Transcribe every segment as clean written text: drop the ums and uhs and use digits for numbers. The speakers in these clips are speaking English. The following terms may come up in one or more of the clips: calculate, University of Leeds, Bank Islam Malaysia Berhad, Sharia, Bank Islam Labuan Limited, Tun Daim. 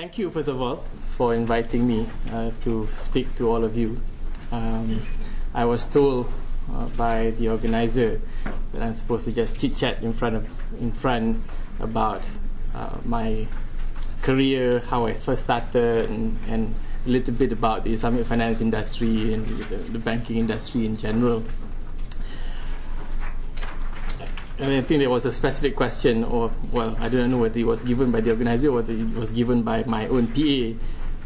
Thank you, first of all, for inviting me to speak to all of you. I was told by the organizer that I'm supposed to just chit-chat in front about my career, how I first started, and a little bit about the Islamic finance industry and the banking industry in general. And I think there was a specific question, or, well, I don't know whether it was given by the organizer or whether it was given by my own PA,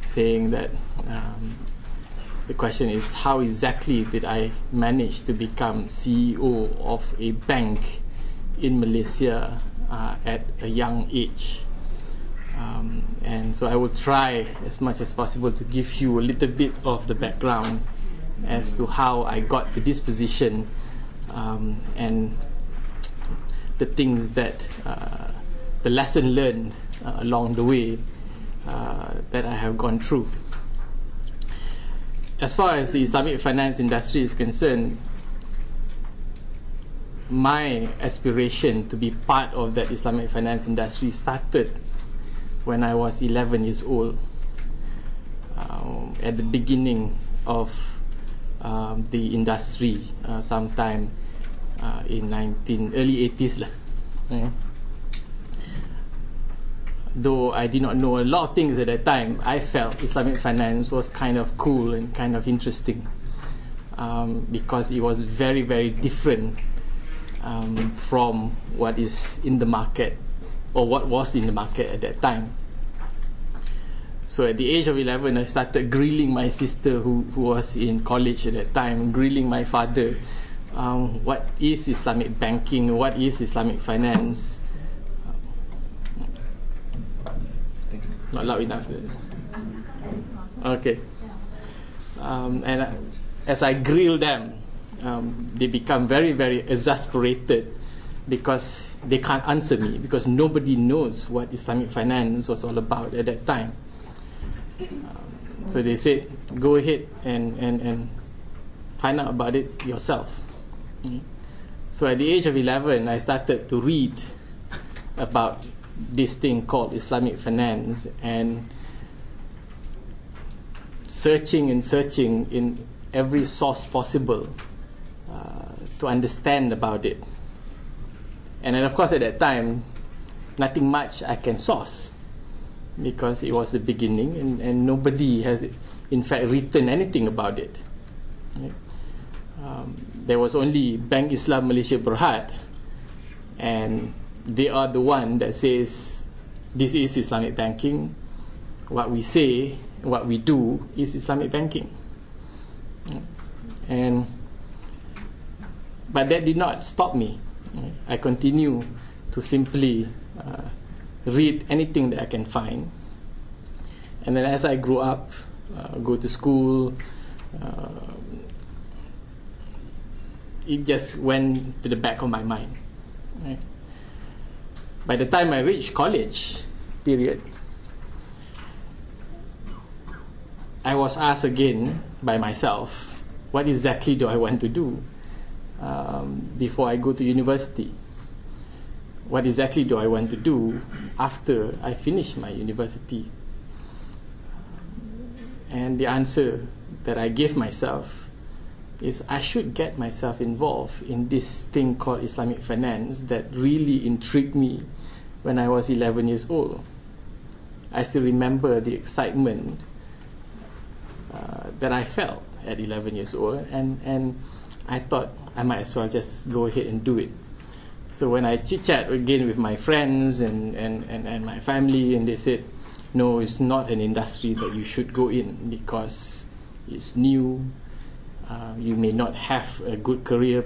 saying that the question is, how exactly did I manage to become CEO of a bank in Malaysia at a young age? And so I will try as much as possible to give you a little bit of the background as to how I got to this position, and the things that, the lesson learned along the way that I have gone through. As far as the Islamic finance industry is concerned, my aspiration to be part of that Islamic finance industry started when I was 11 years old, at the beginning of the industry, sometime in early 80s lah. Yeah. Though I did not know a lot of things at that time, I felt Islamic finance was kind of cool and kind of interesting, because it was very, very different from what is in the market, or what was in the market at that time. So at the age of 11, I started grilling my sister, who was in college at that time, grilling my father. What is Islamic banking? What is Islamic finance? Not loud enough. Okay. And as I grill them, they become very, very exasperated, because they can't answer me, because nobody knows what Islamic finance was all about at that time. So they said, go ahead and find out about it yourself. So at the age of 11, I started to read about this thing called Islamic finance, and searching in every source possible to understand about it. And then, of course, at that time, nothing much I can source, because it was the beginning, and nobody has, in fact, written anything about it. Right? There was only Bank Islam Malaysia Berhad, and they are the one that says, this is Islamic banking. What we say, what we do is Islamic banking. And, but that did not stop me. I continue to simply read anything that I can find. And then as I grew up, go to school, it just went to the back of my mind. Right? By the time I reached college period, I was asked again by myself, what exactly do I want to do? Before I go to university, what exactly do I want to do after I finish my university? And the answer that I gave myself is, I should get myself involved in this thing called Islamic finance that really intrigued me when I was 11 years old. I still remember the excitement that I felt at 11 years old, and I thought I might as well just go ahead and do it. So when I chit-chat again with my friends and my family, and they said, no, it's not an industry that you should go in, because it's new, you may not have a good career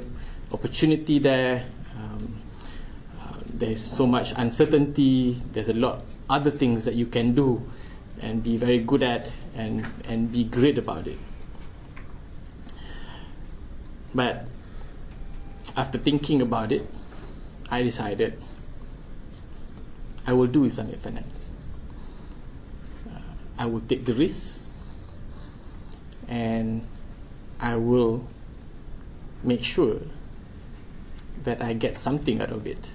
opportunity there, there's so much uncertainty, there's a lot other things that you can do and be very good at and be great about it. But after thinking about it, I decided I will do Islamic finance. I will take the risk, and I will make sure that I get something out of it.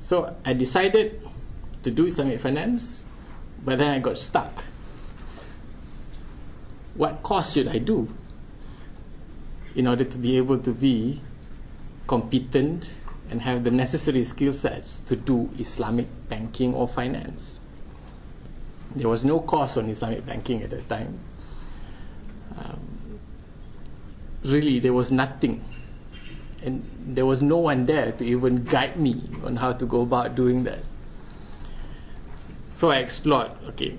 So I decided to do Islamic finance, but then I got stuck. What course should I do in order to be able to be competent and have the necessary skill sets to do Islamic banking or finance? There was no course on Islamic banking at that time. Really, there was nothing. And there was no one there to even guide me on how to go about doing that. So I explored, okay,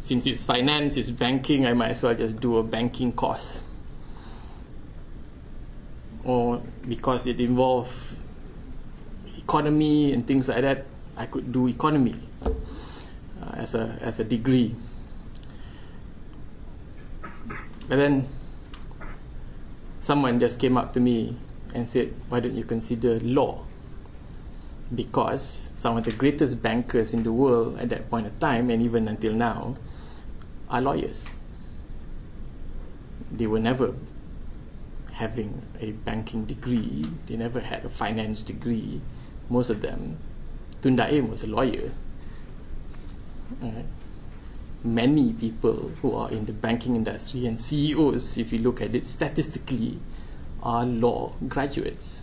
since it's finance, it's banking, I might as well just do a banking course. Or because it involved economy and things like that, I could do economy as a degree. But then someone just came up to me and said, why don't you consider law? Because some of the greatest bankers in the world at that point of time, and even until now, are lawyers. They were never having a banking degree, they never had a finance degree, most of them. Tun Daim was a lawyer. Many people who are in the banking industry and CEOs, if you look at it statistically, are law graduates.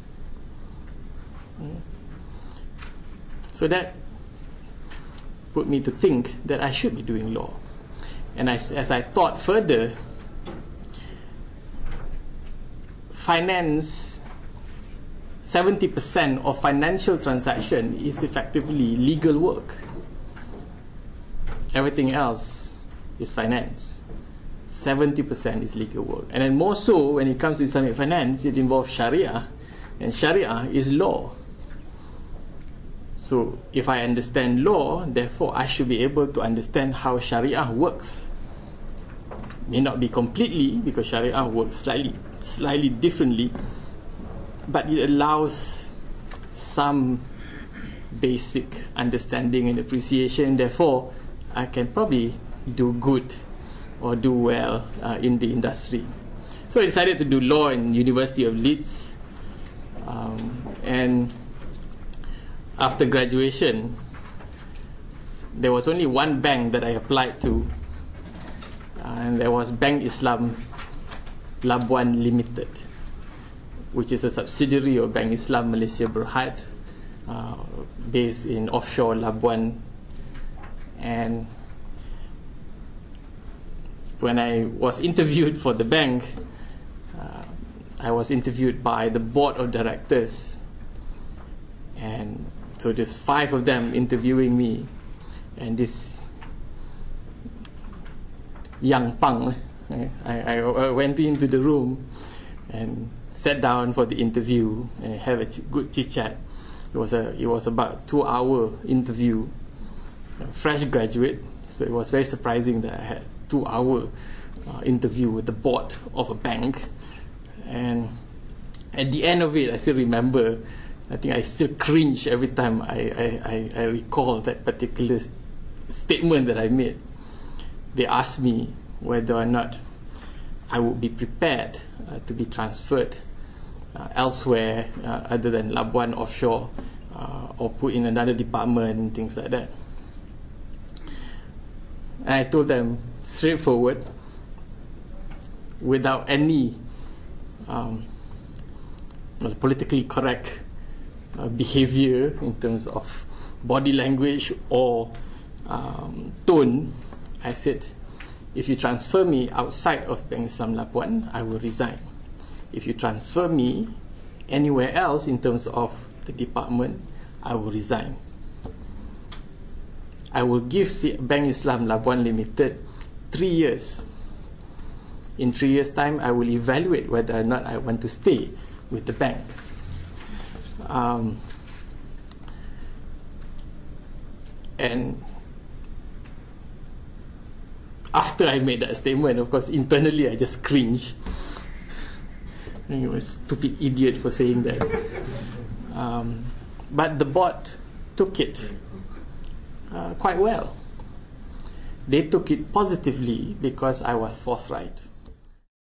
So that put me to think that I should be doing law. And as I thought further, finance, 70% of financial transaction is effectively legal work. Everything else is finance. 70% is legal work. And then more so, when it comes to Islamic finance, it involves Sharia. And Sharia is law. So if I understand law, therefore I should be able to understand how Sharia works. May not be completely, because Sharia works slightly differently, but it allows some basic understanding and appreciation. Therefore, I can probably do good or do well in the industry. So I decided to do law in University of Leeds, and after graduation there was only one bank that I applied to, and there was Bank Islam Labuan Limited, which is a subsidiary of Bank Islam Malaysia Berhad, based in offshore Labuan. And when I was interviewed for the bank, I was interviewed by the board of directors. And so there's 5 of them interviewing me. And this young punk, I went into the room and sat down for the interview and had a good chit-chat. It was about 2-hour interview. A fresh graduate, so it was very surprising that I had 2-hour interview with the board of a bank. And at the end of it, I still remember, I think I still cringe every time I recall that particular statement that I made. They asked me whether or not I would be prepared to be transferred elsewhere other than Labuan offshore, or put in another department and things like that. And I told them straightforward, without any politically correct behavior in terms of body language or tone, I said, if you transfer me outside of Bank Islam Labuan, I will resign. If you transfer me anywhere else in terms of the department, I will resign. I will give Bank Islam Labuan Limited 3 years. In 3 years' time, I will evaluate whether or not I want to stay with the bank. And after I made that statement, of course, internally I just cringed. I think I was a stupid idiot for saying that. But the board took it quite well. They took it positively because I was forthright.